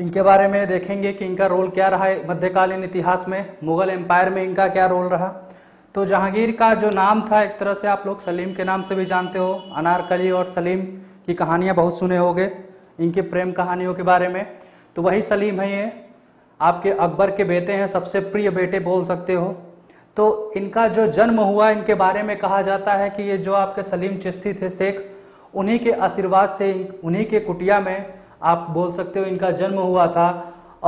इनके बारे में देखेंगे कि इनका रोल क्या रहा है मध्यकालीन इतिहास में, मुग़ल एम्पायर में इनका क्या रोल रहा। तो जहांगीर का जो नाम था एक तरह से आप लोग सलीम के नाम से भी जानते हो, अनारकली और सलीम की कहानियाँ बहुत सुने होंगे, इनकी प्रेम कहानियों के बारे में। तो वही सलीम है, ये आपके अकबर के बेटे हैं, सबसे प्रिय बेटे बोल सकते हो। तो इनका जो जन्म हुआ, इनके बारे में कहा जाता है कि ये जो आपके सलीम चिश्ती थे शेख, उन्हीं के आशीर्वाद से, उन्हीं के कुटिया में आप बोल सकते हो इनका जन्म हुआ था।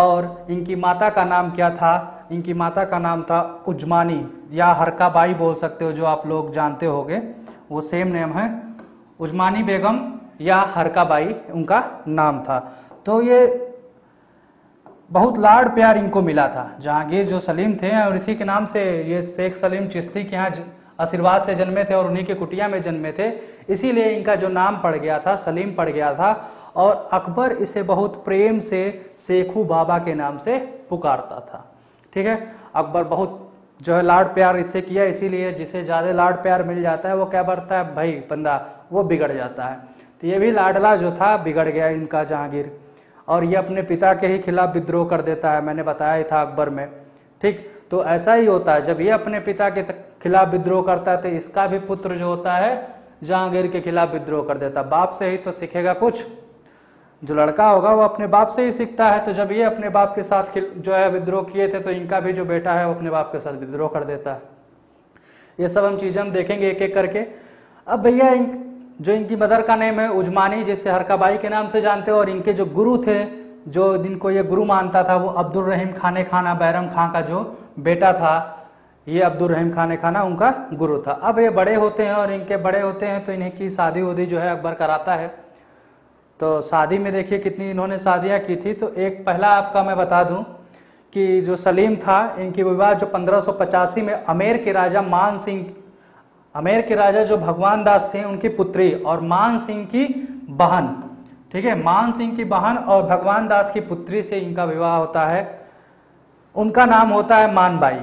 और इनकी माता का नाम क्या था? इनकी माता का नाम था उजमानी या हरकाबाई बोल सकते हो, जो आप लोग जानते होगे, वो सेम नेम है, उजमानी बेगम या हरकाबाई उनका नाम था। तो ये बहुत लाड प्यार इनको मिला था जहांगीर जो सलीम थे, और इसी के नाम से ये शेख सलीम चिश्ती के यहाँ आशीर्वाद से जन्मे थे और उन्हीं के कुटिया में जन्मे थे, इसीलिए इनका जो नाम पड़ गया था सलीम पड़ गया था। और अकबर इसे बहुत प्रेम से शेखू बाबा के नाम से पुकारता था। ठीक है, अकबर बहुत जो है लाड प्यार इससे किया, इसीलिए जिसे ज़्यादा लाड प्यार मिल जाता है वो क्या बढ़ता है भाई बंदा, वो बिगड़ जाता है। तो ये भी लाडला जो था बिगड़ गया इनका जहांगीर, और ये अपने पिता के ही खिलाफ विद्रोह कर देता है, मैंने बताया था अकबर में। ठीक, तो ऐसा ही होता है, जब ये अपने पिता के खिलाफ विद्रोह करता है तो इसका भी पुत्र जो होता है जहांगीर के खिलाफ विद्रोह कर देता है। बाप से ही तो सीखेगा कुछ, जो लड़का होगा वो अपने बाप से ही सीखता है। तो जब ये अपने बाप के साथ जो है विद्रोह किए थे, तो इनका भी जो बेटा है वो अपने बाप के साथ विद्रोह कर देता है। ये सब हम चीज़ें हम देखेंगे एक एक करके। अब भैया जो इनकी मदर का नेम है उजमानी, जिसे हरकाबाई के नाम से जानते हो, और इनके जो गुरु थे, जो जिनको ये गुरु मानता था, वो अब्दुल रहीम खाना बैरम खां का जो बेटा था, ये अब्दुल रहीम खाना उनका गुरु था। अब ये बड़े होते हैं, और इनके बड़े होते हैं तो इन्हें की शादी उदी जो है अकबर कराता है। तो शादी में देखिए कितनी इन्होंने शादियाँ की थी। तो एक पहला आपका मैं बता दूँ कि जो सलीम था, इनकी विवाह जो 1585 में अमेर के राजा मान सिंह, अमेर के राजा जो भगवान दास थे उनकी पुत्री और मान सिंह की बहन, ठीक है, मान सिंह की बहन और भगवान दास की पुत्री से इनका विवाह होता है। उनका नाम होता है मानबाई,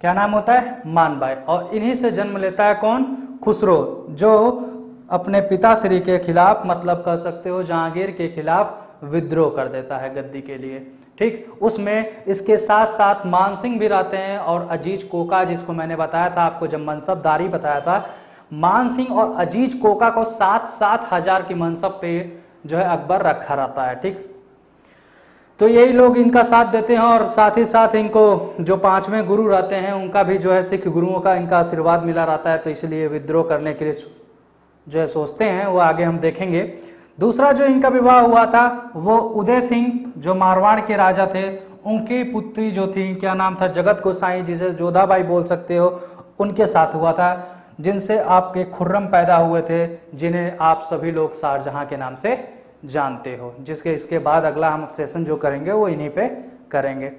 क्या नाम होता है? मानबाई। और इन्हीं से जन्म लेता है कौन? खुसरो, जो अपने पिताश्री के खिलाफ, मतलब कह सकते हो जहांगीर के खिलाफ विद्रोह कर देता है गद्दी के लिए। ठीक, उसमें इसके साथ साथ मान सिंह भी रहते हैं और अजीज कोका, जिसको मैंने बताया था आपको जब मनसबदारी बताया था, मान सिंह और अजीज कोका को 7-7 हज़ार की मनसब पे जो है अकबर रखा रहता है। ठीक, तो यही लोग इनका साथ देते हैं, और साथ ही साथ इनको जो 5वें गुरु रहते हैं उनका भी जो है सिख गुरुओं का इनका आशीर्वाद मिला रहता है। तो इसलिए विद्रोह करने के लिए जो है सोचते हैं, वो आगे हम देखेंगे। दूसरा जो इनका विवाह हुआ था वो उदय सिंह जो मारवाड़ के राजा थे, उनकी पुत्री जो थी, क्या नाम था, जगत गोसाई, जिसे जोधाबाई बोल सकते हो, उनके साथ हुआ था, जिनसे आपके खुर्रम पैदा हुए थे, जिन्हें आप सभी लोग शाहजहां के नाम से जानते हो, जिसके इसके बाद अगला हम सेशन जो करेंगे वो इन्हीं पे करेंगे।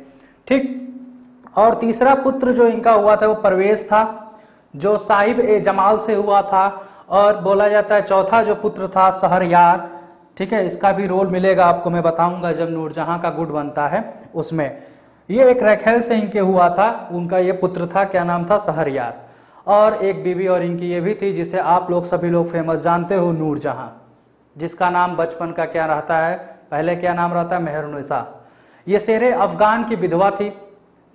ठीक, और तीसरा पुत्र जो इनका हुआ था वो परवेज था, जो साहिब ए जमाल से हुआ था। और बोला जाता है चौथा जो पुत्र था सहरयार, ठीक है, इसका भी रोल मिलेगा आपको, मैं बताऊंगा जब नूरजहां का गुट बनता है उसमें। ये एक रखेल से इनके हुआ था, उनका ये पुत्र था, क्या नाम था? सहरयार। और एक बीवी और इनकी ये भी थी, जिसे आप लोग सभी लोग फेमस जानते हो, नूरजहां, जिसका नाम बचपन का क्या रहता है, पहले क्या नाम रहता है, मेहरुनिसा। ये शेर अफगान की विधवा थी।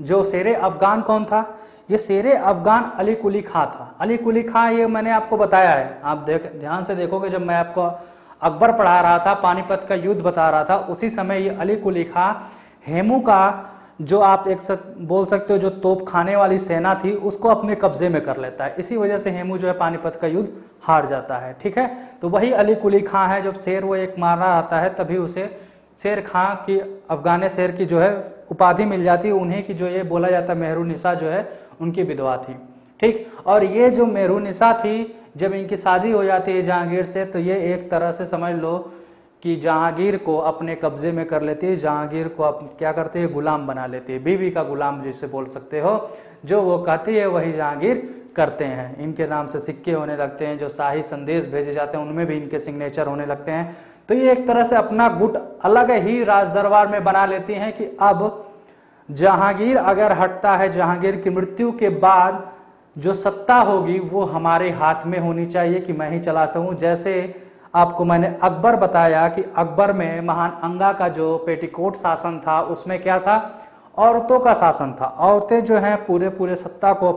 जो शेर अफगान कौन था? ये शेर अफगान अली कुली खां था। अली कुली खां, ये मैंने आपको बताया है, आप ध्यान से देखोगे, जब मैं आपको अकबर पढ़ा रहा था, पानीपत का युद्ध बता रहा था, उसी समय ये अली कुली खां हेमू का जो आप एक बोल सकते हो जो तोप खाने वाली सेना थी, उसको अपने कब्जे में कर लेता है। इसी वजह से हेमू जो है पानीपत का युद्ध हार जाता है। ठीक है, तो वही अली कुली खां है, जब शेर वो एक मारा आता है तभी उसे शेर खां की, अफगान शेर की जो है उपाधि मिल जाती है। उन्हीं की जो ये बोला जाता है मेहरुनिसा जो है उनकी विधवा थी। ठीक, और ये जो मेहरुनिसा थी, जब इनकी शादी हो जाती है जहांगीर से, तो ये एक तरह से समझ लो कि जहांगीर को अपने कब्जे में कर लेती है, जहांगीर को आप क्या करते हैं, गुलाम बना लेती है, बीवी का गुलाम जिसे बोल सकते हो, जो वो कहती है वही जहांगीर करते हैं। इनके नाम से सिक्के होने लगते हैं, जो शाही संदेश भेजे जाते हैं उनमें भी इनके सिग्नेचर होने लगते हैं। तो ये एक तरह से अपना गुट अलग ही राजदरबार में बना लेती हैं कि अब जहांगीर अगर हटता है, जहांगीर की मृत्यु के बाद जो सत्ता होगी वो हमारे हाथ में होनी चाहिए कि मैं ही चला सकूं। जैसे आपको मैंने अकबर बताया कि अकबर में महान अंगा का जो पेटीकोट शासन था उसमें क्या था, औरतों का शासन था। औरतें जो हैं पूरे सत्ता को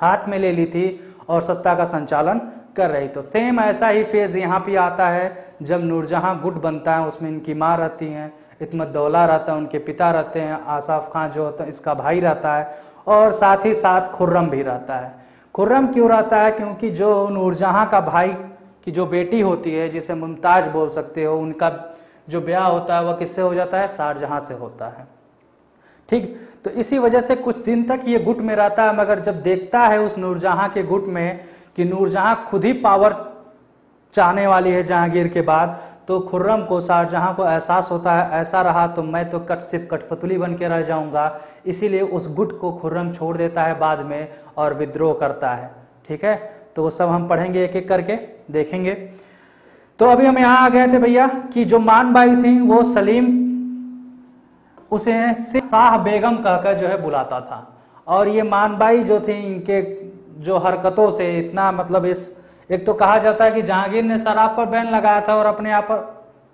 हाथ में ले ली थी और सत्ता का संचालन कर रही। तो सेम ऐसा ही फेज यहाँ पे आता है जब नूरजहां गुट बनता है, उसमें इनकी माँ रहती हैं, इतिमाद-उद-दौला रहता है, उनके पिता रहते हैं, आसाफ खां जो होता है इसका भाई रहता है, और साथ ही साथ खुर्रम भी रहता है। खुर्रम क्यों रहता है? क्योंकि जो नूरजहां का भाई की जो बेटी होती है जिसे मुमताज बोल सकते हो, उनका जो ब्याह होता है वह किससे हो जाता है? शाहजहां से होता है। ठीक, तो इसी वजह से कुछ दिन तक ये गुट में रहता है, मगर जब देखता है उस नूरजहां के गुट में कि नूरजहां खुद ही पावर चाहने वाली है जहांगीर के बाद, तो खुर्रम को, शाहजहां को एहसास होता है ऐसा रहा तो मैं तो सिर्फ कठपुतली बन के रह जाऊंगा, इसीलिए उस गुट को खुर्रम छोड़ देता है बाद में और विद्रोह करता है। ठीक है, तो वो सब हम पढ़ेंगे, एक एक करके देखेंगे। तो अभी हम यहाँ आ गए थे भैया कि जो मानबाई थी वो सलीम, उसे शाह बेगम कहकर जो है बुलाता था, और ये मानबाई जो थी इनके जो हरकतों से इतना मतलब इस एक तो कहा जाता है कि जहांगीर ने शराब पर बैन लगाया था और अपने आप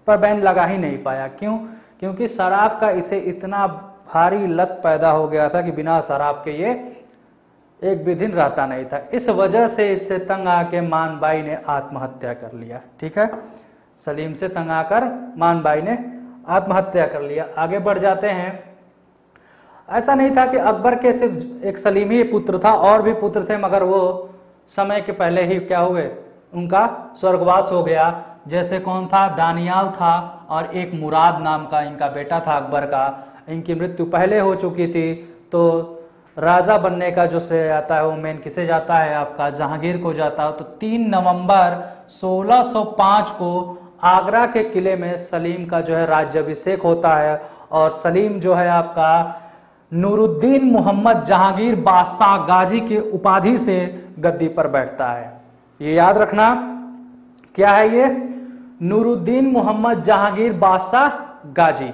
पर बैन लगा ही नहीं पाया। क्यों? क्योंकि शराब का इसे इतना भारी लत पैदा हो गया था कि बिना शराब के ये एक भी दिन रहता नहीं था। इस वजह से इससे तंग आके मानबाई ने आत्महत्या कर लिया। ठीक है, सलीम से तंग आकर मानबाई ने आत्महत्या कर लिया। आगे बढ़ जाते हैं। ऐसा नहीं था कि अकबर के सिर्फ एक सलीम ही पुत्र था, और भी पुत्र थे, मगर वो समय के पहले ही क्या हुए, उनका स्वर्गवास हो गया। जैसे कौन था? दानियाल था, और एक मुराद नाम का इनका बेटा था अकबर का। इनकी मृत्यु पहले हो चुकी थी। तो राजा बनने का जो श्रेय आता है वो मेन किसे जाता है? आपका जहांगीर को जाता है। तो 3 नवंबर 1605 को आगरा के किले में सलीम का जो है राज्याभिषेक होता है, और सलीम जो है आपका नूरुद्दीन मोहम्मद जहांगीर बादशाह गाजी के उपाधि से गद्दी पर बैठता है। ये याद रखना, क्या है ये? नूरुद्दीन मोहम्मद जहांगीर बादशाह गाजी,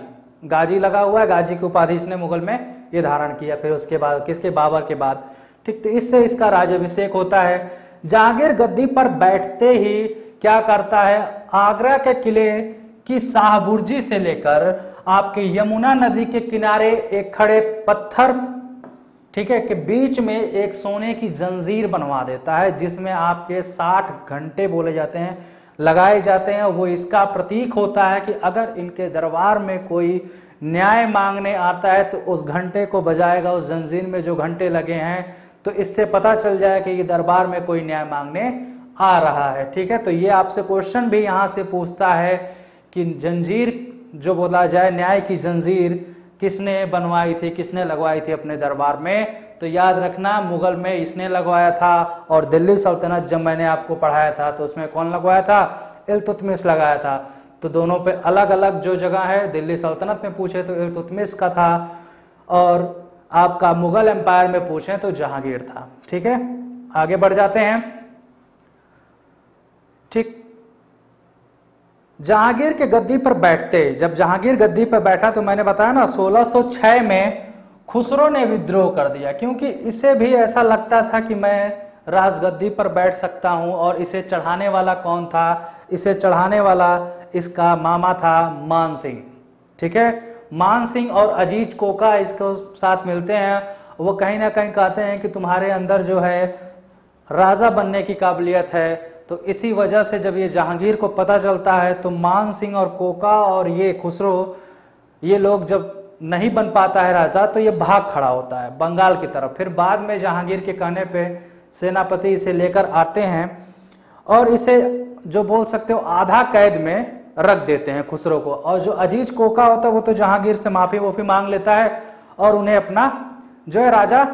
गाजी लगा हुआ है, गाजी की उपाधि इसने मुगल में ये धारण किया। फिर उसके बाद किसके? बाबर के बाद। ठीक, तो इससे इसका राज्याभिषेक होता है। जहांगीर गद्दी पर बैठते ही क्या करता है? आगरा के किले की शाहबुर्जी से लेकर आपके यमुना नदी के किनारे एक खड़े पत्थर, ठीक है, के बीच में एक सोने की जंजीर बनवा देता है, जिसमें आपके 60 घंटे बोले जाते हैं लगाए जाते हैं। वो इसका प्रतीक होता है कि अगर इनके दरबार में कोई न्याय मांगने आता है तो उस घंटे को बजाएगा, उस जंजीर में जो घंटे लगे हैं, तो इससे पता चल जाए कि ये दरबार में कोई न्याय मांगने आ रहा है। ठीक है, तो ये आपसे क्वेश्चन भी यहाँ से पूछता है कि जंजीर जो बोला जाए, न्याय की जंजीर किसने बनवाई थी, किसने लगवाई थी अपने दरबार में? तो याद रखना, मुगल में इसने लगवाया था, और दिल्ली सल्तनत जब मैंने आपको पढ़ाया था तो उसमें कौन लगवाया था? इल्तुतमिश लगाया था। तो दोनों पे अलग अलग जो जगह है, दिल्ली सल्तनत में पूछे तो इल्तुतमिश का था, और आपका मुगल एम्पायर में पूछे तो जहांगीर था। ठीक है, आगे बढ़ जाते हैं। ठीक, जहांगीर के गद्दी पर बैठते, जब जहांगीर गद्दी पर बैठा तो मैंने बताया ना 1606 में खुसरो ने विद्रोह कर दिया, क्योंकि इसे भी ऐसा लगता था कि मैं राजगद्दी पर बैठ सकता हूं। और इसे चढ़ाने वाला कौन था? इसे चढ़ाने वाला इसका मामा था, मान सिंह। ठीक है, मान सिंह और अजीज कोका इसको साथ मिलते हैं। वो कहीं ना कहीं कहते हैं कि तुम्हारे अंदर जो है राजा बनने की काबिलियत है। तो इसी वजह से जब ये जहांगीर को पता चलता है तो मान सिंह और कोका और ये खुसरो, ये लोग जब नहीं बन पाता है राजा तो ये भाग खड़ा होता है बंगाल की तरफ। फिर बाद में जहांगीर के कहने पे सेनापति इसे लेकर आते हैं और इसे जो बोल सकते हो आधा कैद में रख देते हैं खुसरो को। और जो अजीज कोका होता है वो तो जहांगीर से माफ़ी वफ़ी मांग लेता है और उन्हें अपना जो है राजा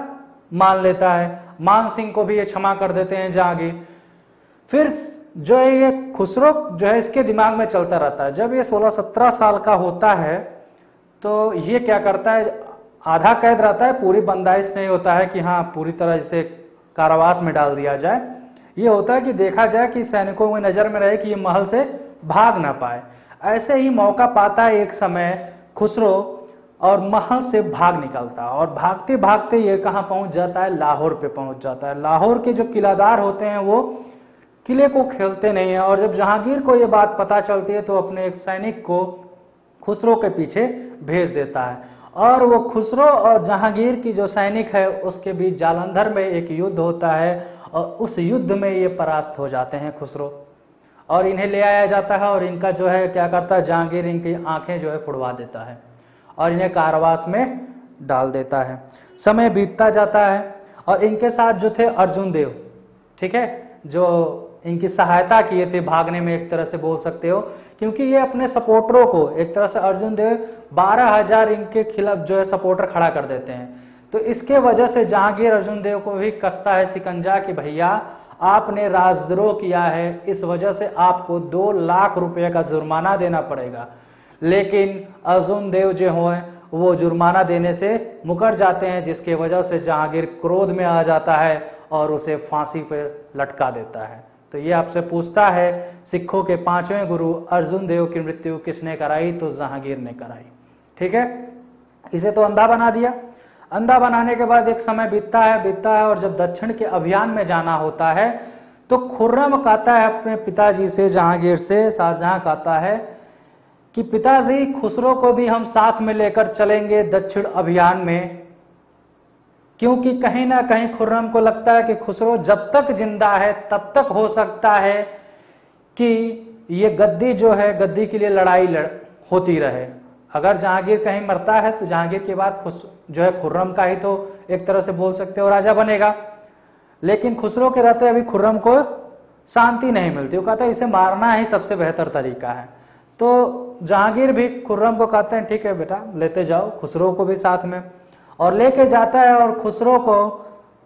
मान लेता है। मान सिंह को भी ये क्षमा कर देते हैं जहांगीर। फिर जो है ये खुसरो जो है इसके दिमाग में चलता रहता है। जब ये 16-17 साल का होता है तो ये क्या करता है, आधा कैद रहता है, पूरी बंदाइश नहीं होता है कि हाँ पूरी तरह इसे कारावास में डाल दिया जाए। ये होता है कि देखा जाए कि सैनिकों में नज़र में रहे कि ये महल से भाग ना पाए। ऐसे ही मौका पाता है एक समय खुसरो और महल से भाग निकलता है, और भागते भागते ये कहाँ पहुँच जाता है? लाहौर पे पहुँच जाता है। लाहौर के जो किलादार होते हैं वो किले को खेलते नहीं हैं। और जब जहांगीर को ये बात पता चलती है तो अपने एक सैनिक को खुसरो के पीछे भेज देता है और वो खुसरो और जहांगीर की जो सैनिक है उसके बीच जालंधर में एक युद्ध होता है और उस युद्ध में ये परास्त हो जाते हैं खुसरो, और इन्हें ले आया जाता है और इनका जो है क्या करता है जहांगीर, इनकी आंखें जो है फुड़वा देता है और इन्हें कारावास में डाल देता है। समय बीतता जाता है और इनके साथ जो थे अर्जुन देव, ठीक है, जो इनकी सहायता किए थे भागने में, एक तरह से बोल सकते हो, क्योंकि ये अपने सपोर्टरों को एक तरह से अर्जुन देव 12,000 इनके खिलाफ जो है सपोर्टर खड़ा कर देते हैं। तो इसके वजह से जहांगीर अर्जुन देव को भी कसता है सिकंजा कि भैया आपने राजद्रोह किया है, इस वजह से आपको 2 लाख रुपये का जुर्माना देना पड़ेगा। लेकिन अर्जुन देव जो हैं वो जुर्माना देने से मुकर जाते हैं, जिसके वजह से जहांगीर क्रोध में आ जाता है और उसे फांसी पर लटका देता है। तो ये आपसे पूछता है सिखों के 5वें गुरु अर्जुन देव की मृत्यु किसने कराई, तो जहांगीर ने कराई। ठीक है, इसे तो अंधा बना दिया। अंधा बनाने के बाद एक समय बीतता है और जब दक्षिण के अभियान में जाना होता है तो खुर्रम कहता है अपने पिताजी से, जहांगीर से, शाहजहां कहता है कि पिताजी खुसरो को भी हम साथ में लेकर चलेंगे दक्षिण अभियान में, क्योंकि कहीं ना कहीं खुर्रम को लगता है कि खुसरो जब तक जिंदा है तब तक हो सकता है कि ये गद्दी जो है गद्दी के लिए लड़ाई होती रहे। अगर जहांगीर कहीं मरता है तो जहांगीर के बाद जो है खुर्रम का ही तो एक तरह से बोल सकते हो राजा बनेगा। लेकिन खुसरो के रहते अभी खुर्रम को शांति नहीं मिलती, वो कहता है इसे मारना ही सबसे बेहतर तरीका है। तो जहांगीर भी खुर्रम को कहते हैं ठीक है बेटा लेते जाओ खुसरो को भी साथ में, और लेके जाता है और खुसरो को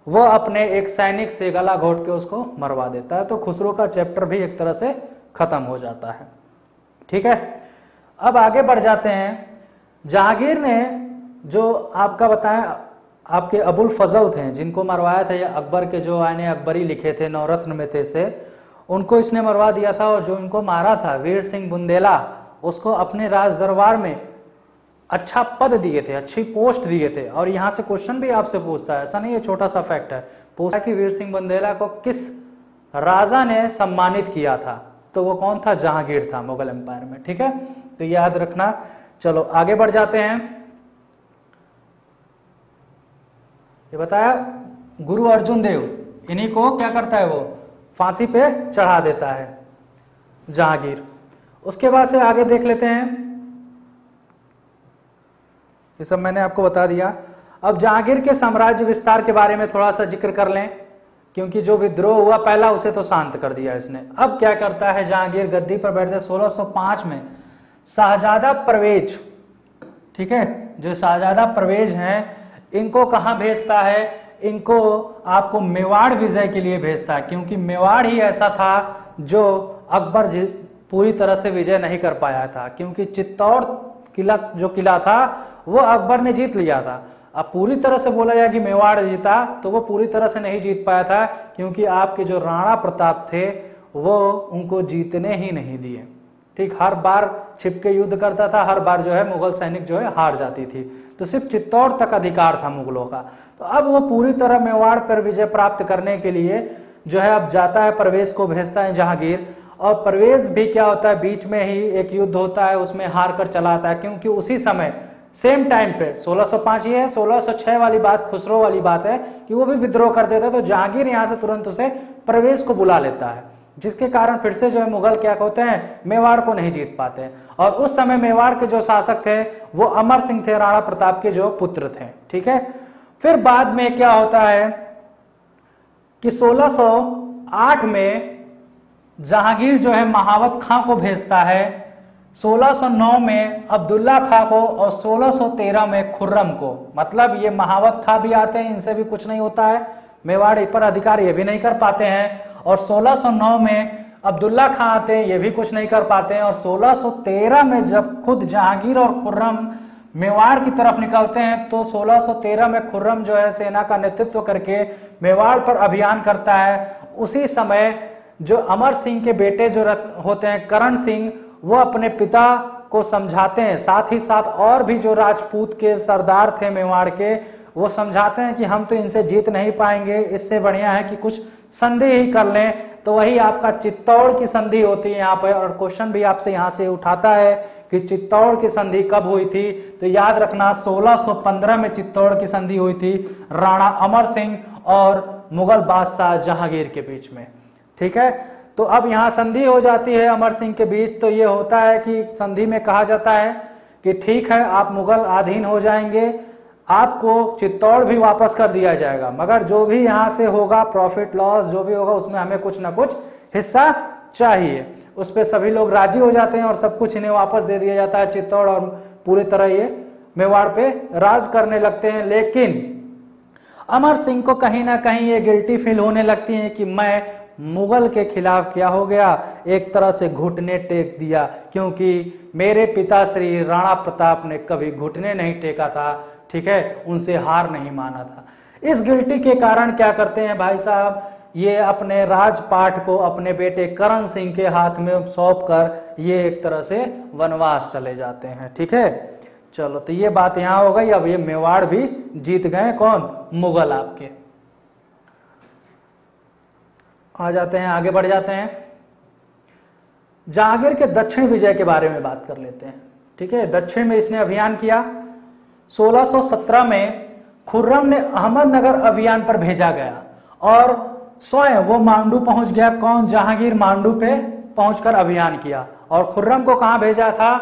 वो अपने एक सैनिक से गला घोट के उसको मरवा देता है। तो खुसरो का चैप्टर भी एक तरह से खत्म हो जाता है। ठीक है, अब आगे बढ़ जाते हैं। जहांगीर ने जो आपका बताएं आपके अबुल फजल थे जिनको मरवाया था, या अकबर के जो आयने अकबरी लिखे थे नवरत्न में थे से, उनको इसने मरवा दिया था। और जो इनको मारा था वीर सिंह बुंदेला, उसको अपने राज दरबार में अच्छा पद दिए थे, अच्छी पोस्ट दिए थे। और यहाँ से क्वेश्चन भी आपसे पूछता है, ऐसा नहीं है, छोटा सा फैक्ट है, पूछा कि वीर सिंह बुंदेला को किस राजा ने सम्मानित किया था, तो वो कौन था, जहांगीर था मुगल एम्पायर में। ठीक है, तो याद रखना। चलो आगे बढ़ जाते हैं। ये बताया गुरु अर्जुन देव, इन्हीं को क्या करता है वो फांसी पे चढ़ा देता है जहांगीर। उसके बाद से आगे देख लेते हैं, ये सब मैंने आपको बता दिया। अब जहांगीर के साम्राज्य विस्तार के बारे में थोड़ा सा जिक्र कर लें, क्योंकि जो विद्रोह हुआ पहला उसे तो शांत कर दिया इसने। अब क्या करता है जहांगीर, गद्दी पर बैठते 1605 में शाहजादा परवेज, ठीक है, जो शाहजादा परवेज हैं, इनको कहाँ भेजता है, इनको आपको मेवाड़ विजय के लिए भेजता है, क्योंकि मेवाड़ ही ऐसा था जो अकबर पूरी तरह से विजय नहीं कर पाया था, क्योंकि चित्तौड़ किला जो किला था वो अकबर ने जीत लिया था। अब पूरी तरह से बोला जाए कि मेवाड़ जीता तो वो पूरी तरह से नहीं जीत पाया था, क्योंकि आपके जो राणा प्रताप थे वो उनको जीतने ही नहीं दिए। ठीक, हर बार छिपके युद्ध करता था, हर बार जो है मुगल सैनिक जो है हार जाती थी, तो सिर्फ चित्तौड़ तक अधिकार था मुगलों का। तो अब वो पूरी तरह मेवाड़ पर विजय प्राप्त करने के लिए जो है अब जाता है, परवेज को भेजता है जहांगीर। और परवेज भी क्या होता है, बीच में ही एक युद्ध होता है, उसमें हार कर चला आता है, क्योंकि उसी समय सेम टाइम पे 1605 ही है, 1606 वाली बात, खुसरो वाली बात है कि वो भी विद्रोह कर देता है। तो जहांगीर यहाँ से तुरंत उसे परवेज को बुला लेता है, जिसके कारण फिर से जो है मुगल क्या होते हैं, मेवाड़ को नहीं जीत पाते। और उस समय मेवाड़ के जो शासक थे वो अमर सिंह थे, राणा प्रताप के जो पुत्र थे। ठीक है, फिर बाद में क्या होता है कि 1608 में जहांगीर जो है महावत खां को भेजता है, 1609 में अब्दुल्ला खां को, और 1613 में खुर्रम को। मतलब ये महावत खां भी आते हैं, इनसे भी कुछ नहीं होता है, मेवाड़ पर अधिकार ये भी नहीं कर पाते हैं, और 1609 में अब्दुल्ला खां आते हैं, ये भी कुछ नहीं कर पाते हैं। और 1613 में जब खुद जहांगीर और खुर्रम मेवाड़ की तरफ निकलते हैं तो 1613 में खुर्रम जो है सेना का नेतृत्व करके मेवाड़ पर अभियान करता है। उसी समय जो अमर सिंह के बेटे जो होते हैं करण सिंह, वो अपने पिता को समझाते हैं, साथ ही साथ और भी जो राजपूत के सरदार थे मेवाड़ के, वो समझाते हैं कि हम तो इनसे जीत नहीं पाएंगे, इससे बढ़िया है कि कुछ संधि ही कर लें तो वही आपका चित्तौड़ की संधि होती है यहाँ पर, और क्वेश्चन भी आपसे यहाँ से उठाता है कि चित्तौड़ की संधि कब हुई थी, तो याद रखना 1615 में चित्तौड़ की संधि हुई थी राणा अमर सिंह और मुगल बादशाह जहांगीर के बीच में। ठीक है, तो अब यहाँ संधि हो जाती है अमर सिंह के बीच, तो ये होता है कि संधि में कहा जाता है कि ठीक है आप मुगल अधीन हो जाएंगे, आपको चित्तौड़ भी वापस कर दिया जाएगा, मगर जो भी यहाँ से होगा प्रॉफिट लॉस जो भी होगा उसमें हमें कुछ ना कुछ हिस्सा चाहिए। उस पर सभी लोग राजी हो जाते हैं और सब कुछ इन्हें वापस दे दिया जाता है चित्तौड़, और पूरी तरह ये मेवाड़ पे राज करने लगते हैं। लेकिन अमर सिंह को कहीं ना कहीं ये गिल्टी फील होने लगती है कि मैं मुगल के खिलाफ क्या हो गया, एक तरह से घुटने टेक दिया, क्योंकि मेरे पिता श्री राणा प्रताप ने कभी घुटने नहीं टेका था। ठीक है, उनसे हार नहीं माना था। इस गिल्टी के कारण क्या करते हैं भाई साहब, ये अपने राजपाट को अपने बेटे करण सिंह के हाथ में सौंप कर ये एक तरह से वनवास चले जाते हैं। ठीक है, चलो तो ये बात यहाँ हो गई। अब ये मेवाड़ भी जीत गए कौन, मुगल आपके। आ जाते हैं, आगे बढ़ जाते हैं, जहांगीर के दक्षिण विजय के बारे में बात कर लेते हैं। ठीक है, दक्षिण में इसने अभियान किया। 1617 में खुर्रम ने अहमदनगर अभियान पर भेजा गया और स्वयं वो मांडू पहुंच गया। कौन, जहांगीर मांडू पे पहुंचकर अभियान किया। और खुर्रम को कहाँ भेजा था,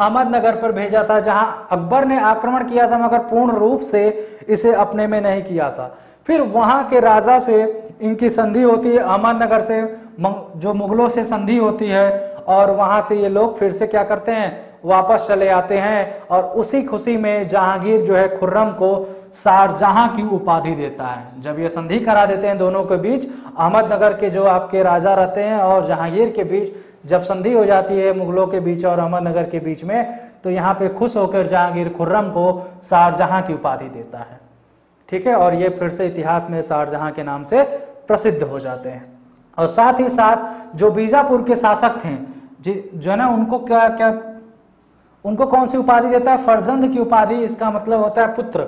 अहमदनगर पर भेजा था, जहां अकबर ने आक्रमण किया था मगर पूर्ण रूप से इसे अपने में नहीं किया था। फिर वहां के राजा से इनकी संधि होती है, अहमदनगर से जो मुगलों से संधि होती है, और वहां से ये लोग फिर से क्या करते हैं, वापस चले आते हैं। और उसी खुशी में जहांगीर जो है खुर्रम को शाहजहां की उपाधि देता है। जब ये संधि करा देते हैं दोनों के बीच, अहमदनगर के जो आपके राजा रहते हैं और जहांगीर के बीच जब संधि हो जाती है मुगलों के बीच और अहमदनगर के बीच में, तो यहाँ पे खुश होकर जहांगीर खुर्रम को शाहजहां की उपाधि देता है। ठीक है, और ये फिर से इतिहास में शाहजहां के नाम से प्रसिद्ध हो जाते हैं। और साथ ही साथ जो बीजापुर के शासक थे जो है ना, उनको क्या क्या उनको कौन सी उपाधि देता है, फर्जंद की उपाधि। इसका मतलब होता है पुत्र,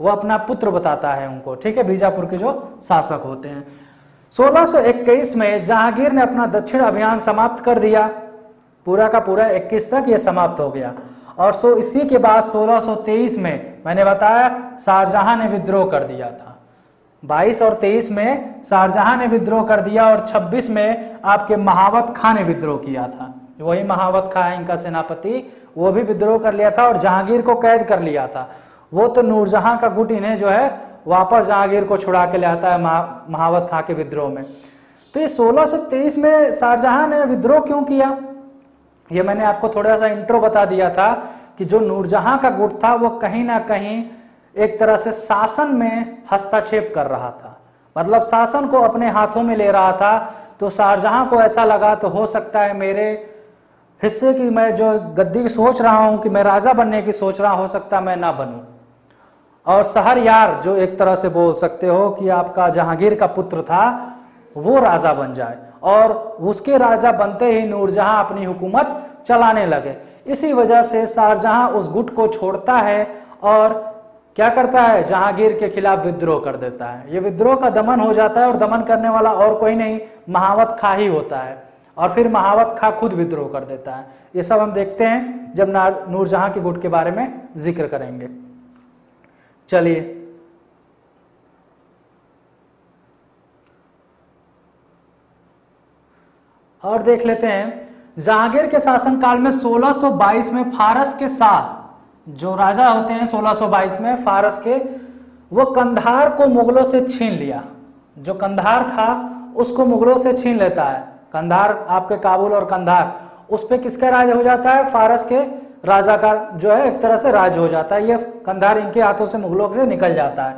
वो अपना पुत्र बताता है उनको। ठीक है, बीजापुर के जो शासक होते हैं। 1621 में जहांगीर ने अपना दक्षिण अभियान समाप्त कर दिया, पूरा का पूरा 21 तक ये समाप्त हो गया। और इसी के बाद 1623 में मैंने बताया शाहजहां ने विद्रोह कर दिया था। 22 और 23 में शाहजहां ने विद्रोह कर दिया और 26 में आपके महावत खां ने विद्रोह किया था। वही महावत खां इनका सेनापति, वो भी विद्रोह कर लिया था और जहांगीर को कैद कर लिया था। वो तो नूरजहां का गुट इन्हें जो है वापस जहांगीर को छुड़ा के ले आता है महावत खां के विद्रोह में। तो ये 1623 में शाहजहां ने विद्रोह क्यों किया, ये मैंने आपको थोड़ा सा इंट्रो बता दिया था कि जो नूरजहां का गुट था वो कहीं ना कहीं एक तरह से शासन में हस्तक्षेप कर रहा था, मतलब शासन को अपने हाथों में ले रहा था। तो शाहजहां को ऐसा लगा तो हो सकता है मेरे हिस्से की, मैं जो गद्दी की सोच रहा हूँ कि मैं राजा बनने की सोच रहा हूँ, हो सकता है मैं ना बनूं। और सहरयार जो एक तरह से बोल सकते हो कि आपका जहांगीर का पुत्र था, वो राजा बन जाए, और उसके राजा बनते ही नूरजहां अपनी हुकूमत चलाने लगे। इसी वजह से शाहजहां उस गुट को छोड़ता है और क्या करता है, जहांगीर के खिलाफ विद्रोह कर देता है। ये विद्रोह का दमन हो जाता है और दमन करने वाला और कोई नहीं, महावत खां ही होता है। और फिर महावत खां खुद विद्रोह कर देता है। ये सब हम देखते हैं जब नूरजहां के गुट के बारे में जिक्र करेंगे। चलिए, और देख लेते हैं जहांगीर के शासनकाल में 1622 में फारस के शाह जो राजा होते हैं, 1622 में फारस के, वो कंधार को मुगलों से छीन लिया। जो कंधार था उसको मुगलों से छीन लेता है। कंधार आपके काबुल और कंधार, उस पे किसका राज हो जाता है, फारस के राजा का जो है एक तरह से राज हो जाता है। ये कंधार इनके हाथों से मुगलों से निकल जाता है।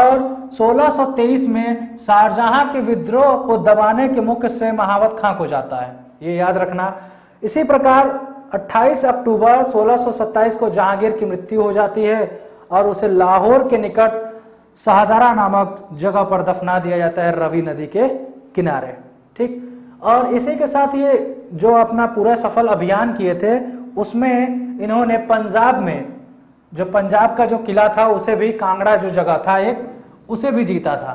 और 1623 में शाहजहां के विद्रोह को दबाने के मुख्य श्रेय महावत खां को जाता है, ये याद रखना। इसी प्रकार 28 अक्टूबर 1627 को जहांगीर की मृत्यु हो जाती है और उसे लाहौर के निकट शाहदारा नामक जगह पर दफना दिया जाता है, रवि नदी के किनारे। ठीक, और इसी के साथ ये जो अपना पूरा सफल अभियान किए थे उसमें इन्होंने पंजाब में जो पंजाब का जो किला था उसे भी, कांगड़ा जो जगह था एक, उसे भी जीता था।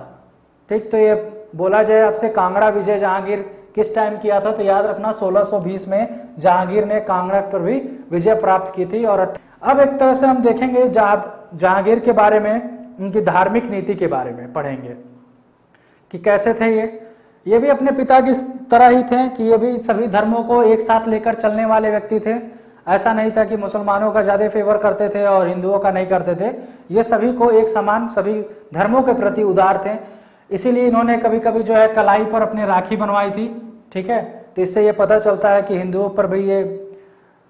ठीक, तो ये बोला जाए आपसे कांगड़ा विजय जहांगीर किस टाइम किया था, तो याद रखना 1620 में जहांगीर ने कांगड़ा पर भी विजय प्राप्त की थी। और अब एक तरह से हम देखेंगे जहांगीर के बारे में, उनकी धार्मिक नीति के बारे में पढ़ेंगे कि कैसे थे ये भी अपने पिता की तरह ही थे कि ये भी सभी धर्मों को एक साथ लेकर चलने वाले व्यक्ति थे। ऐसा नहीं था कि मुसलमानों का ज़्यादा फेवर करते थे और हिंदुओं का नहीं करते थे, ये सभी को एक समान, सभी धर्मों के प्रति उदार थे। इसीलिए इन्होंने कभी कभी जो है कलाई पर अपनी राखी बनवाई थी, ठीक है। तो इससे ये पता चलता है कि हिंदुओं पर भी ये,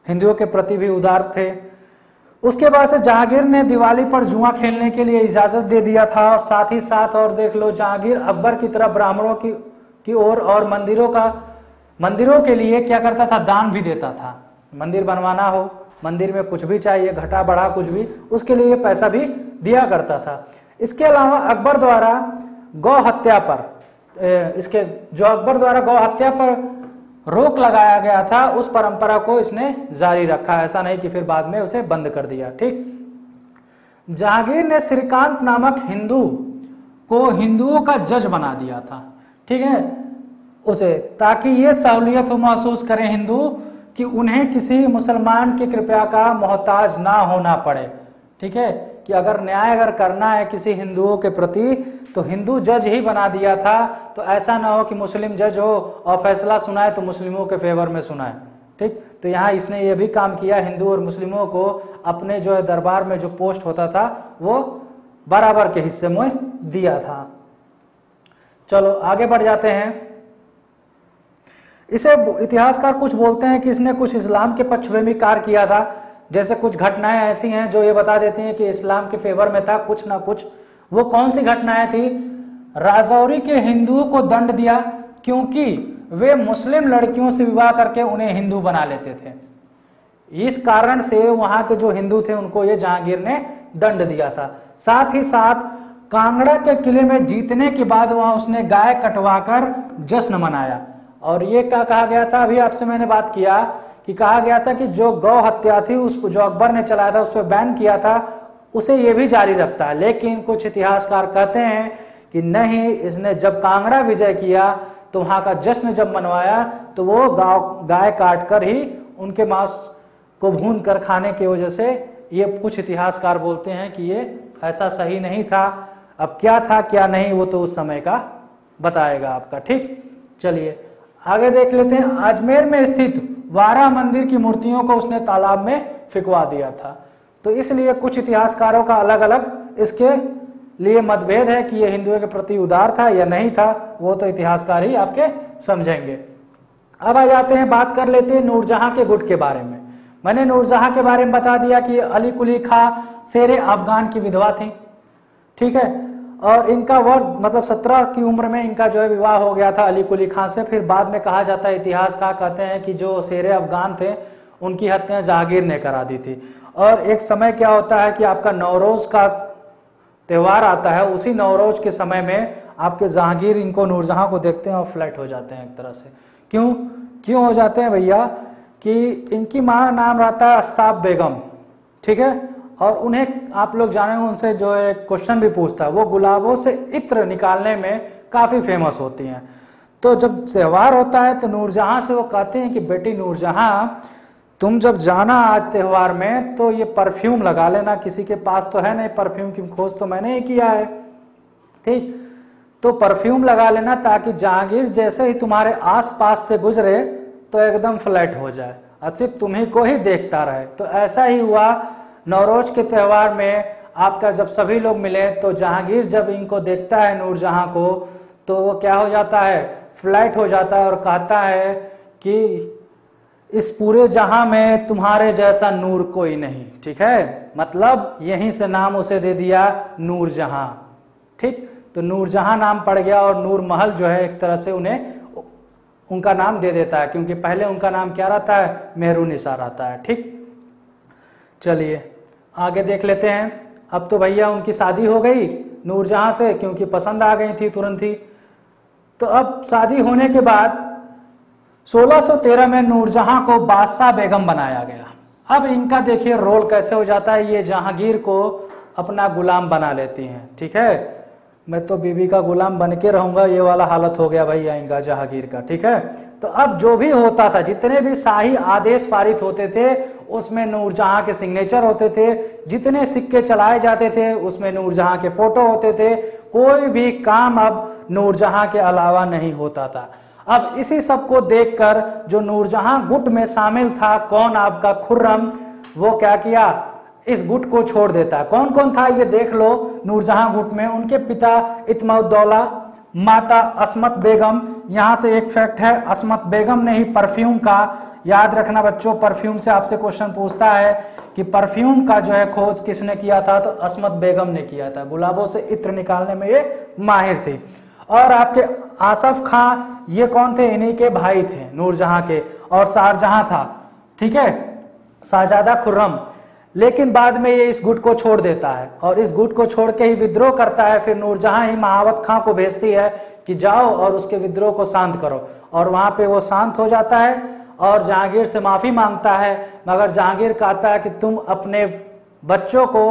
हिंदुओं के प्रति भी उदार थे। उसके बाद से जहांगीर ने दिवाली पर जुआ खेलने के लिए इजाज़त दे दिया था। और साथ ही साथ और देख लो, जहांगीर अकबर की तरह ब्राह्मणों की ओर और मंदिरों के लिए क्या करता था, दान भी देता था। मंदिर बनवाना हो, मंदिर में कुछ भी चाहिए, घटा बढ़ा कुछ भी, उसके लिए पैसा भी दिया करता था। इसके अलावा अकबर द्वारा गौ हत्या पर, इसके जो अकबर द्वारा गौ हत्या पर रोक लगाया गया था, उस परंपरा को इसने जारी रखा। ऐसा नहीं कि फिर बाद में उसे बंद कर दिया, ठीक। जहांगीर ने श्रीकांत नामक हिंदू को हिंदुओं का जज बना दिया था, ठीक है, उसे, ताकि ये सहूलियत महसूस करें हिंदू कि उन्हें किसी मुसलमान की कृपया का मोहताज ना होना पड़े, ठीक है। कि अगर न्याय अगर करना है किसी हिंदुओं के प्रति तो हिंदू जज ही बना दिया था। तो ऐसा ना हो कि मुस्लिम जज हो और फैसला सुनाए तो मुस्लिमों के फेवर में सुनाए, ठीक। तो यहाँ इसने ये भी काम किया, हिंदू और मुस्लिमों को अपने जो है दरबार में जो पोस्ट होता था वो बराबर के हिस्से में दिया था। चलो आगे बढ़ जाते हैं। इसे इतिहासकार कुछ बोलते हैं कि इसने कुछ इस्लाम के पक्ष में भी कार्य किया था। जैसे कुछ घटनाएं ऐसी हैं जो ये बता देती हैं कि इस्लाम के फेवर में था कुछ ना कुछ। वो कौन सी घटनाएं थी? राजौरी के हिंदुओं को दंड दिया क्योंकि वे मुस्लिम लड़कियों से विवाह करके उन्हें हिंदू बना लेते थे। इस कारण से वहाँ के जो हिंदू थे उनको ये जहांगीर ने दंड दिया था। साथ ही साथ कांगड़ा के किले में जीतने के बाद वहाँ उसने गाय कटवाकर जश्न मनाया। और ये क्या कहा गया था, अभी आपसे मैंने बात किया कि कहा गया था कि जो गौ हत्या थी उस जो अकबर ने चलाया था उस पर बैन किया था, उसे ये भी जारी रखता है। लेकिन कुछ इतिहासकार कहते हैं कि नहीं, इसने जब कांगड़ा विजय किया तो वहाँ का जश्न जब मनवाया तो वो गाय काट कर ही उनके मांस को भून कर खाने की वजह से, ये कुछ इतिहासकार बोलते हैं कि ये ऐसा सही नहीं था। अब क्या था क्या नहीं वो तो उस समय का बताएगा आपका, ठीक। चलिए आगे देख लेते हैं। अजमेर में स्थित वारा मंदिर की मूर्तियों को उसने तालाब में फिकवा दिया था। तो इसलिए कुछ इतिहासकारों का अलग अलग इसके लिए मतभेद है कि यह हिंदुओं के प्रति उदार था या नहीं था, वो तो इतिहासकार ही आपके समझेंगे। अब आ जाते हैं, बात कर लेते हैं नूरजहां के गुट के बारे में। मैंने नूरजहां के बारे में बता दिया कि अली कुली खां शेर अफगान की विधवा थी, ठीक है। और इनका वर्ष मतलब 17 की उम्र में इनका जो है विवाह हो गया था अली कुली खां से। फिर बाद में कहा जाता है, इतिहासकार कहते हैं कि जो शेर अफगान थे उनकी हत्या जहांगीर ने करा दी थी। और एक समय क्या होता है कि आपका नवरोज का त्यौहार आता है, उसी नवरोज के समय में आपके जहांगीर इनको नूरजहां को देखते हैं और फ्लैट हो जाते हैं एक तरह से। क्यों हो जाते हैं भैया कि इनकी माँ का नाम रहता है असमत बेगम, ठीक है। और उन्हें आप लोग जानेंगे, उनसे जो है क्वेश्चन भी पूछता है, वो गुलाबों से इत्र निकालने में काफ़ी फेमस होती हैं। तो जब त्यौहार होता है तो नूरजहां से वो कहते हैं कि बेटी नूरजहां, तुम जब जाना आज त्यौहार में तो ये परफ्यूम लगा लेना, किसी के पास तो है नहीं परफ्यूम की खोज तो मैंने ही किया है, ठीक। तो परफ्यूम लगा लेना ताकि जहांगीर जैसे ही तुम्हारे आस पास से गुजरे तो एकदम फ्लैट हो जाए और सिर्फ तुम्ही को ही देखता रहे। तो ऐसा ही हुआ नवरोज के त्यौहार में आपका, जब सभी लोग मिले तो जहांगीर जब इनको देखता है नूरजहां को तो वो क्या हो जाता है, फ्लैट हो जाता है और कहता है कि इस पूरे जहां में तुम्हारे जैसा नूर कोई नहीं, ठीक है। मतलब यहीं से नाम उसे दे दिया नूरजहां, ठीक। तो नूरजहां नाम पड़ गया और नूर महल जो है एक तरह से उन्हें उनका नाम दे देता है, क्योंकि पहले उनका नाम क्या रहता है, मेहरुनिसा रहता है, ठीक। चलिए आगे देख लेते हैं। अब तो भैया उनकी शादी हो गई नूरजहां से, क्योंकि पसंद आ गई थी तुरंत ही। तो अब शादी होने के बाद 1613 में नूरजहां को बादशाह बेगम बनाया गया। अब इनका देखिए रोल कैसे हो जाता है, ये जहांगीर को अपना गुलाम बना लेती हैं, ठीक है। मैं तो बीबी का गुलाम बन के रहूंगा, ये वाला हालत हो गया भाई आएगा जहांगीर का। ठीक है, तो अब जो भी होता था, जितने भी शाही आदेश पारित होते थे उसमें नूरजहां के सिग्नेचर होते थे, जितने सिक्के चलाए जाते थे उसमें नूरजहां के फोटो होते थे, कोई भी काम अब नूरजहां के अलावा नहीं होता था। अब इसी सब को देखकर जो नूरजहां गुट में शामिल था, कौन आपका खुर्रम, वो क्या किया, इस गुट को छोड़ देता है। कौन कौन था ये देख लो नूरजहां गुट में, उनके पिता इतिमाद-उद-दौला, माता असमत बेगम। यहाँ से एक फैक्ट है, असमत बेगम ने ही परफ्यूम का, याद रखना बच्चों, परफ्यूम से आपसे क्वेश्चन पूछता है कि परफ्यूम का जो है खोज किसने किया था, तो असमत बेगम ने किया था। गुलाबों से इत्र निकालने में ये माहिर थी। और आपके आसफ खां, ये कौन थे, इन्हीं के भाई थे नूरजहां के। और शाहजहां था, ठीक है, शाहजादा खुर्रम। लेकिन बाद में ये इस गुट को छोड़ देता है और इस गुट को छोड़ के ही विद्रोह करता है। फिर नूरजहां ही महावत खां को भेजती है कि जाओ और उसके विद्रोह को शांत करो, और वहां पे वो शांत हो जाता है और जहांगीर से माफी मांगता है। मगर जहांगीर कहता है कि तुम अपने बच्चों को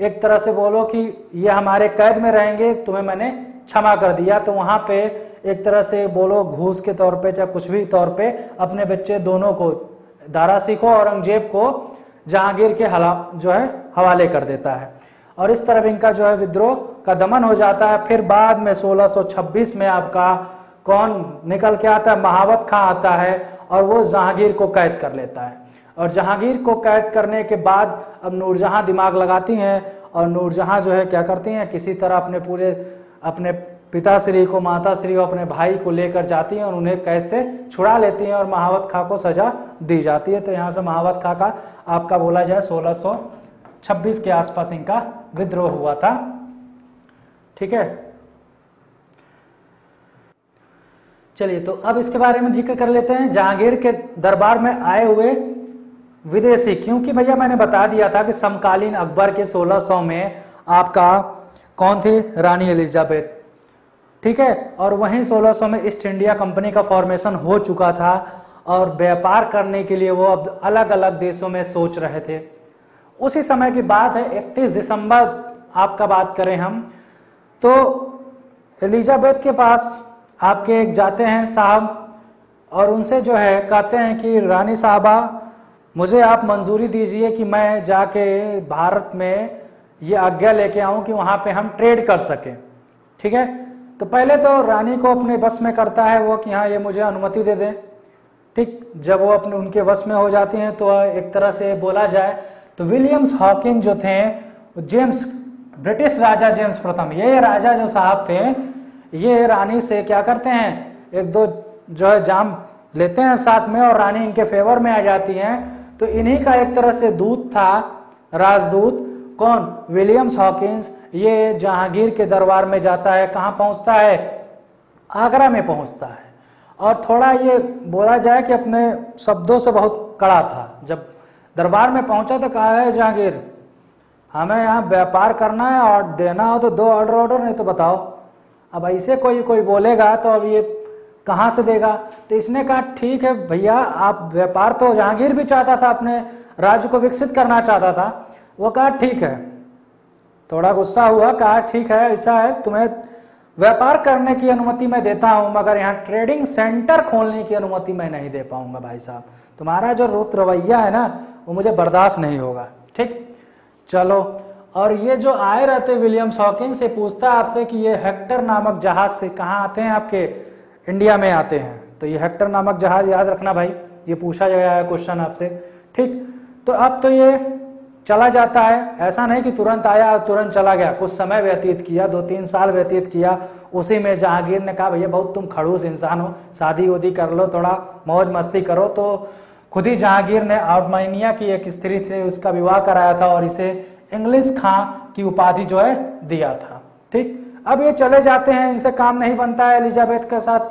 एक तरह से बोलो कि ये हमारे कैद में रहेंगे, तुम्हें मैंने क्षमा कर दिया। तो वहां पे एक तरह से बोलो घूस के तौर पे चाहे कुछ भी तौर पे अपने बच्चे दोनों को, दारा सिखो औरंगजेब को, जहांगीर के हवाले कर देता है। और इस तरह इनका जो है विद्रोह का दमन हो जाता है। फिर बाद में 1626 में आपका कौन निकल के आता है, महावत खां आता है, और वो जहांगीर को कैद कर लेता है। और जहांगीर को कैद करने के बाद अब नूरजहां दिमाग लगाती हैं और नूरजहां जो है क्या करती हैं, किसी तरह अपने पूरे अपने पिताश्री को, माताश्री को, अपने भाई को लेकर जाती हैं और उन्हें कैद से छुड़ा लेती हैं और महावत खां को सजा दी जाती है। तो यहाँ से महावत खां का आपका बोला जाए 1626 के आसपास इनका विद्रोह हुआ था। ठीक है, चलिए तो अब इसके बारे में जिक्र कर लेते हैं, जहांगीर के दरबार में आए हुए विदेशी। क्योंकि भैया मैंने बता दिया था कि समकालीन अकबर के 1600 में आपका कौन थे, रानी एलिजाबेथ, ठीक है, और वहीं 1600 में ईस्ट इंडिया कंपनी का फॉर्मेशन हो चुका था और व्यापार करने के लिए वो अब अलग अलग देशों में सोच रहे थे। उसी समय की बात है, 31 दिसंबर आपका बात करें हम तो एलिजाबेथ के पास आपके जाते हैं साहब और उनसे जो है कहते हैं कि रानी साहबा मुझे आप मंजूरी दीजिए कि मैं जाके भारत में ये आज्ञा लेके आऊँ कि वहाँ पे हम ट्रेड कर सकें। ठीक है, तो पहले तो रानी को अपने वश में करता है वो कि हाँ ये मुझे अनुमति दे दें। ठीक, जब वो अपने उनके वश में हो जाती हैं तो एक तरह से बोला जाए तो विलियम्स हॉकिंस जो थे, जेम्स, ब्रिटिश राजा जेम्स प्रथम, ये राजा जो साहब थे, ये रानी से क्या करते हैं, एक दो जो है जाम लेते हैं साथ में और रानी इनके फेवर में आ जाती हैं। तो इन्हीं का एक तरह से दूत था, राजदूत, कौन, विलियम्स हॉकिंस। ये जहांगीर के दरबार में जाता है, कहाँ पहुँचता है, आगरा में पहुँचता है। और थोड़ा ये बोला जाए कि अपने शब्दों से बहुत कड़ा था। जब दरबार में पहुँचा तो कहा है जहांगीर हमें यहाँ व्यापार करना है और देना हो तो दो ऑर्डर नहीं तो बताओ। अब ऐसे कोई बोलेगा तो अब ये कहाँ से देगा। तो इसने कहा ठीक है भैया आप व्यापार, तो जहांगीर भी चाहता था, अपने राज्य को विकसित करना चाहता था, वो कहा ठीक है, थोड़ा गुस्सा हुआ, कहा ठीक है ऐसा है तुम्हें व्यापार करने की अनुमति मैं देता हूं मगर यहाँ ट्रेडिंग सेंटर खोलने की अनुमति मैं नहीं दे पाऊंगा भाई साहब, तुम्हारा जो रुत रवैया है ना वो मुझे बर्दाश्त नहीं होगा। ठीक, चलो। और ये जो आए रहते विलियम्स हॉकिंस से पूछता है आपसे कि ये हेक्टर नामक जहाज से कहाँ आते हैं, आपके इंडिया में आते हैं। तो ये हेक्टर नामक जहाज याद रखना भाई, ये पूछा गया है क्वेश्चन आपसे। ठीक, तो अब तो ये चला जाता है, ऐसा नहीं कि तुरंत आया और तुरंत चला गया, कुछ समय व्यतीत किया, 2-3 साल व्यतीत किया। उसी में जहांगीर ने कहा भैया बहुत तुम खड़ूस इंसान हो, शादी उदी कर लो, थोड़ा मौज मस्ती करो। तो खुद ही जहांगीर ने आउटमाइनिया की एक स्त्री से उसका विवाह कराया था और इसे इंग्लिश खां की उपाधि जो है दिया था। ठीक, अब ये चले जाते हैं, इनसे काम नहीं बनता है। एलिजाबेथ के साथ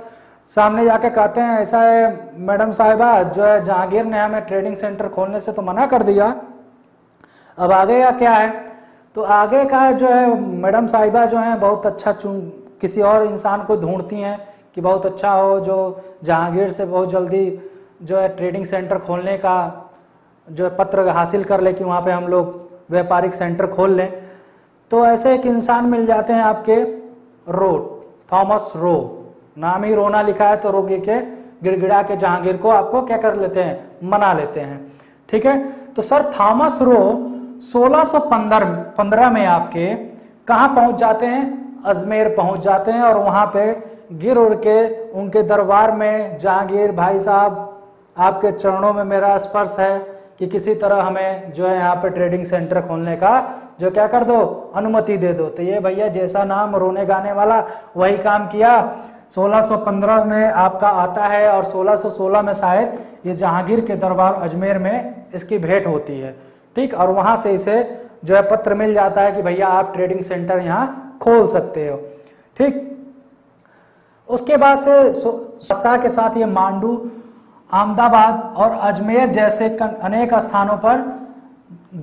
सामने जाके कहते हैं ऐसा है मैडम साहिबा जो है जहांगीर ने हमें ट्रेडिंग सेंटर खोलने से तो मना कर दिया, अब आगे का क्या है। तो आगे का जो है मैडम साहिबा जो हैं बहुत अच्छा किसी और इंसान को ढूंढती हैं कि बहुत अच्छा हो जो जहांगीर से बहुत जल्दी जो है ट्रेडिंग सेंटर खोलने का जो पत्र हासिल कर ले कि वहाँ पे हम लोग व्यापारिक सेंटर खोल लें। तो ऐसे एक इंसान मिल जाते हैं आपके रो, थॉमस रो, नाम ही रोना लिखा है तो रोगी के गिड़गिड़ा के जहांगीर को आपको क्या कर लेते हैं, मना लेते हैं। ठीक है, तो सर थॉमस रो 1615 में आपके कहाँ पहुंच जाते हैं, अजमेर पहुंच जाते हैं और वहां पे गिर उड़ के उनके दरबार में जहांगीर भाई साहब आपके चरणों में मेरा स्पर्श है कि किसी तरह हमें जो है यहाँ पे ट्रेडिंग सेंटर खोलने का जो क्या कर दो, अनुमति दे दो। तो ये भैया जैसा नाम रोने गाने वाला वही काम किया। 1615 में आपका आता है और 1616 में शायद ये जहांगीर के दरबार अजमेर में इसकी भेंट होती है। ठीक, और वहाँ से इसे जो है पत्र मिल जाता है कि भैया आप ट्रेडिंग सेंटर यहाँ खोल सकते हो। ठीक, उसके बाद से ससा के साथ ये मांडू, अहमदाबाद और अजमेर जैसे अनेक स्थानों पर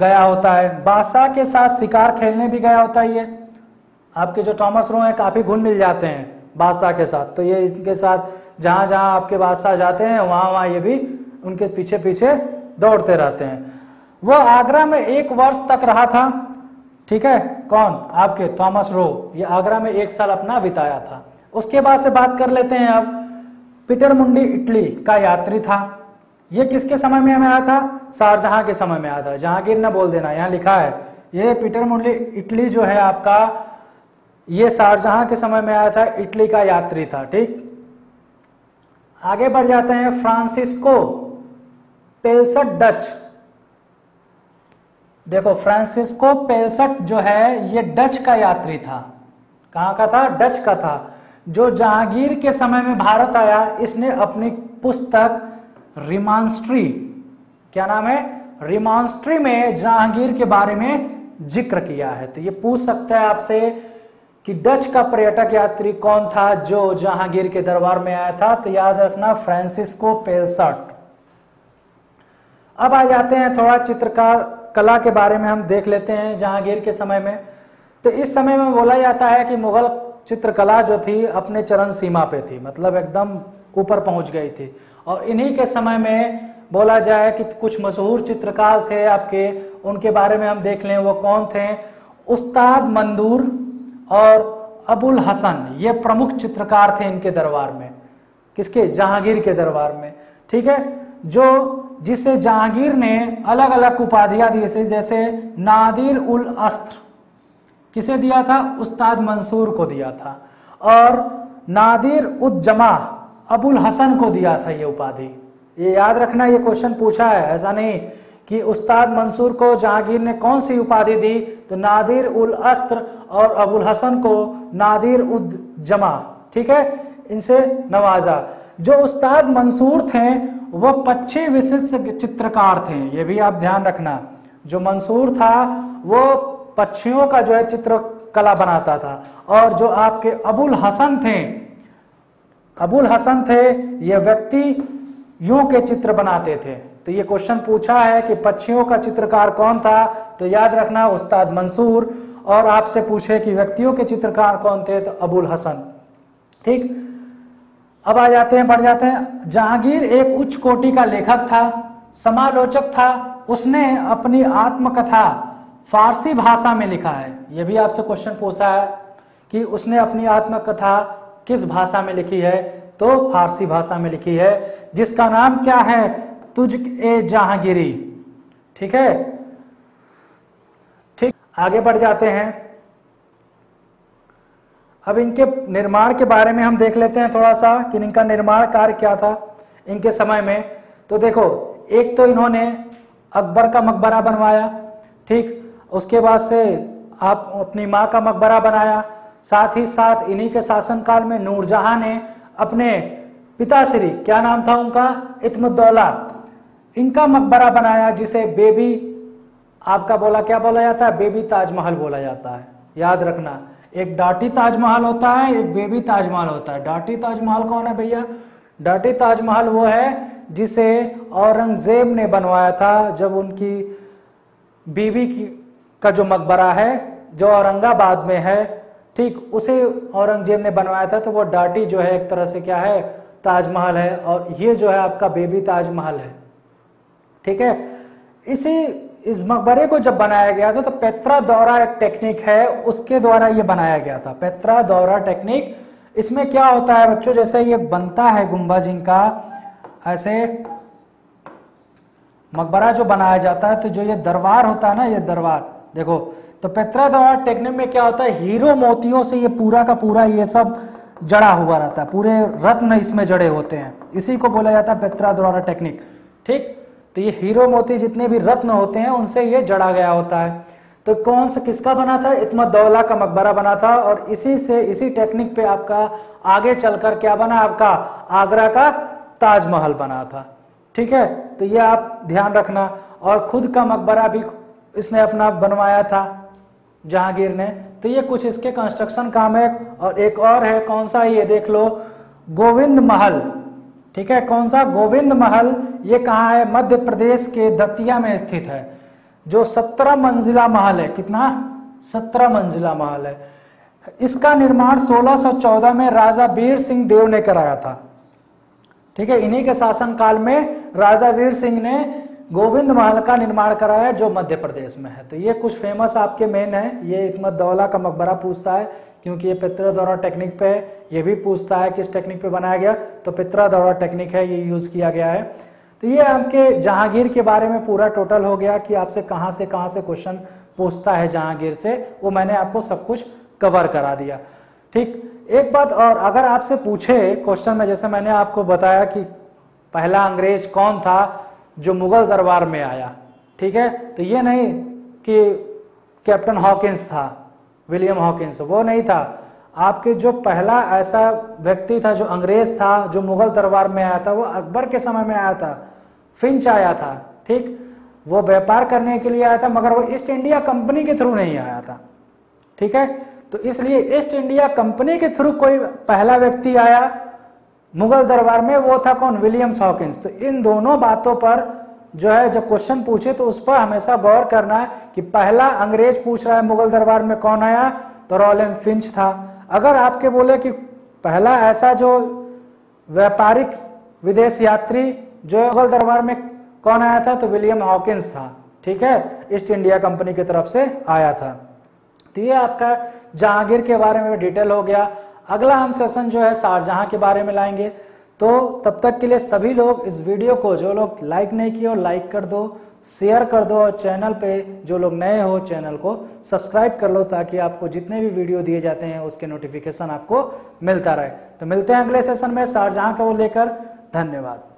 गया होता है। बादशाह के साथ शिकार खेलने भी गया होता है। ये आपके जो थॉमस रो हैं काफ़ी घुल मिल जाते हैं बादशाह के साथ, तो ये इनके साथ जहाँ जहाँ आपके बादशाह जाते हैं वहाँ वहाँ ये भी उनके पीछे पीछे दौड़ते रहते हैं। वह आगरा में 1 वर्ष तक रहा था। ठीक है, कौन, आपके थॉमस रो, ये आगरा में 1 साल अपना बिताया था। उसके बाद से बात कर लेते हैं अब, पीटरमुंडी इटली का यात्री था। ये किसके समय में आया था, शाहजहां के समय में आया था। जहांगीर ने बोल देना, यहाँ लिखा है ये पीटरमुंडी इटली जो है आपका ये शाहजहां के समय में आया था, इटली का यात्री था। ठीक, आगे बढ़ जाते हैं। फ्रांसिस्को पेलसर्ट डच, देखो फ्रांसिस्को पेलसर्ट जो है ये डच का यात्री था। कहाँ का था, डच का था, जो जहांगीर के समय में भारत आया। इसने अपनी पुस्तक रिमांस्ट्री, क्या नाम है, रिमांस्ट्री में जहांगीर के बारे में जिक्र किया है। तो ये पूछ सकता है आपसे कि डच का पर्यटक यात्री कौन था जो जहांगीर के दरबार में आया था, तो याद रखना फ्रांसिस्को पेलसर्ट। अब आ जाते हैं थोड़ा चित्रकार कला के बारे में हम देख लेते हैं जहांगीर के समय में। तो इस समय में बोला जाता है कि मुगल चित्रकला जो थी अपने चरण सीमा पे थी, मतलब एकदम ऊपर पहुंच गई थी। और इन्हीं के समय में बोला जाए कि कुछ मशहूर चित्रकार थे आपके, उनके बारे में हम देख लें वो कौन थे। उस्ताद मंसूर और अबुल हसन, ये प्रमुख चित्रकार थे इनके दरबार में, किसके, जहांगीर के दरबार में। ठीक है, जो जिसे जहांगीर ने अलग अलग उपाधियाँ दी थी, जैसे नादिर उल अस्त्र किसे दिया था, उस्ताद मंसूर को दिया था, और नादिर उद्जमा अबुल हसन को दिया था ये उपाधि। ये याद रखना, ये क्वेश्चन पूछा है, ऐसा नहीं कि उस्ताद मंसूर को जहांगीर ने कौन सी उपाधि दी, तो नादिर उल अस्त्र और अबुल हसन को नादिर उद्जमा, ठीक है, इनसे नवाजा। जो उस्ताद मंसूर थे वह 25 विशिष्ट चित्रकार थे, ये भी आप ध्यान रखना। जो मंसूर था वो पक्षियों का जो है चित्रकला बनाता था, और जो आपके अबुल हसन थे ये व्यक्तियों के चित्र बनाते थे। तो ये क्वेश्चन पूछा है कि पक्षियों का चित्रकार कौन था, तो याद रखना उस्ताद मंसूर, और आपसे पूछे कि व्यक्तियों के चित्रकार कौन थे, तो अबुल हसन। ठीक, अब आ जाते हैं, बढ़ जाते हैं। जहांगीर एक उच्च कोटि का लेखक था, समालोचक था। उसने अपनी आत्मकथा फारसी भाषा में लिखा है। यह भी आपसे क्वेश्चन पूछा है कि उसने अपनी आत्मकथा किस भाषा में लिखी है, तो फारसी भाषा में लिखी है, जिसका नाम क्या है, तुझ-ए-जहांगीरी। ठीक है, ठीक, आगे बढ़ जाते हैं। अब इनके निर्माण के बारे में हम देख लेते हैं थोड़ा सा कि इनका निर्माण कार्य क्या था इनके समय में। तो देखो, एक तो इन्होंने अकबर का मकबरा बनवाया। ठीक, उसके बाद से आप अपनी माँ का मकबरा बनाया। साथ ही साथ इन्हीं के शासनकाल में नूरजहां ने अपने पिताश्री, क्या नाम था उनका, इतिमाद-उद-दौला, इनका मकबरा बनाया, जिसे बेबी आपका बोला, क्या बोला जाता है, बेबी ताजमहल बोला जाता है। याद रखना, एक डाटी ताजमहल होता है, एक बेबी ताजमहल होता है। डाटी ताजमहल कौन है भैया, डाटी ताजमहल वो है जिसे औरंगजेब ने बनवाया था, जब उनकी बीवी का जो मकबरा है जो औरंगाबाद में है, ठीक, उसे औरंगजेब ने बनवाया था। तो वो डाटी जो है एक तरह से क्या है, ताजमहल है, और ये जो है आपका बेबी ताजमहल है। ठीक है, इसी इस मकबरे को जब बनाया गया था तो पैतरा दौरा टेक्निक है उसके द्वारा ये बनाया गया था। पैतरा दौरा टेक्निक, इसमें क्या होता है बच्चों, जैसे ये बनता है गुंबद इनका, ऐसे मकबरा जो बनाया जाता है तो जो ये दरबार होता है ना, ये दरबार देखो, तो पैतरा दौरा टेक्निक में क्या होता है, हीरो मोतियों से ये पूरा का पूरा ये सब जड़ा हुआ रहता है, पूरे रत्न इसमें जड़े होते हैं, इसी को बोला जाता है पैतरा दौरा टेक्निक। ठीक, तो ये हीरो मोती जितने भी रत्न होते हैं उनसे ये जड़ा गया होता है। तो कौन सा किसका बना था, इतिमाद-उद-दौला का मकबरा बना था, और इसी से इसी टेक्निक पे आपका आगे चलकर क्या बना, आपका आगरा का ताजमहल बना था। ठीक है, तो ये आप ध्यान रखना। और खुद का मकबरा भी इसने अपना बनवाया था जहांगीर ने। तो ये कुछ इसके कंस्ट्रक्शन काम है। और एक और है, कौन सा, ये देख लो, गोविंद महल। ठीक है, कौन सा, गोविंद महल। ये कहाँ है, मध्य प्रदेश के दतिया में स्थित है। जो 17 मंजिला महल है, कितना, 17 मंजिला महल है। इसका निर्माण 1614 में राजा वीर सिंह देव ने कराया था। ठीक है, इन्हीं के शासनकाल में राजा वीर सिंह ने गोविंद महल का निर्माण कराया जो मध्य प्रदेश में है। तो ये कुछ फेमस आपके मेन है। ये इतिमाद-उद-दौला का मकबरा पूछता है क्योंकि ये पैतरा दौरा टेक्निक पे, ये भी पूछता है किस टेक्निक पे बनाया गया, तो पैतरा दौरा टेक्निक है, ये यूज़ किया गया है। तो ये आपके जहांगीर के बारे में पूरा टोटल हो गया कि आपसे कहाँ से क्वेश्चन पूछता है जहांगीर से, वो मैंने आपको सब कुछ कवर करा दिया। ठीक, एक बात और, अगर आपसे पूछे क्वेश्चन में, जैसे मैंने आपको बताया कि पहला अंग्रेज कौन था जो मुगल दरबार में आया, ठीक है, तो ये नहीं कि कैप्टन हॉकिंस था, विलियम्स हॉकिंस, वो नहीं था। आपके जो पहला ऐसा व्यक्ति था जो अंग्रेज था जो मुगल दरबार में आया था, वो अकबर के समय में आया था, फिंच आया था। ठीक, वो व्यापार करने के लिए आया था, मगर वो ईस्ट इंडिया कंपनी के थ्रू नहीं आया था। ठीक है, तो इसलिए ईस्ट इंडिया कंपनी के थ्रू कोई पहला व्यक्ति आया मुगल दरबार में, वो था कौन, विलियम्स हॉकिंस। तो इन दोनों बातों पर जो है जब क्वेश्चन पूछे तो उस पर हमेशा गौर करना है कि पहला अंग्रेज पूछ रहा है मुगल दरबार में कौन आया, तो रॉलेम फिंच था। अगर आपके बोले कि पहला ऐसा जो व्यापारिक विदेश यात्री जो मुगल दरबार में कौन आया था, तो विलियम्स हॉकिंस था। ठीक है, ईस्ट इंडिया कंपनी की तरफ से आया था। तो ये आपका जहांगीर के बारे में डिटेल हो गया। अगला हम सेशन जो है शाहजहां के बारे में लाएंगे। तो तब तक के लिए सभी लोग इस वीडियो को, जो लोग लाइक नहीं किए हो लाइक कर दो, शेयर कर दो, और चैनल पे जो लोग नए हो चैनल को सब्सक्राइब कर लो, ताकि आपको जितने भी वीडियो दिए जाते हैं उसके नोटिफिकेशन आपको मिलता रहे। तो मिलते हैं अगले सेशन में शाहजहां को लेकर। धन्यवाद।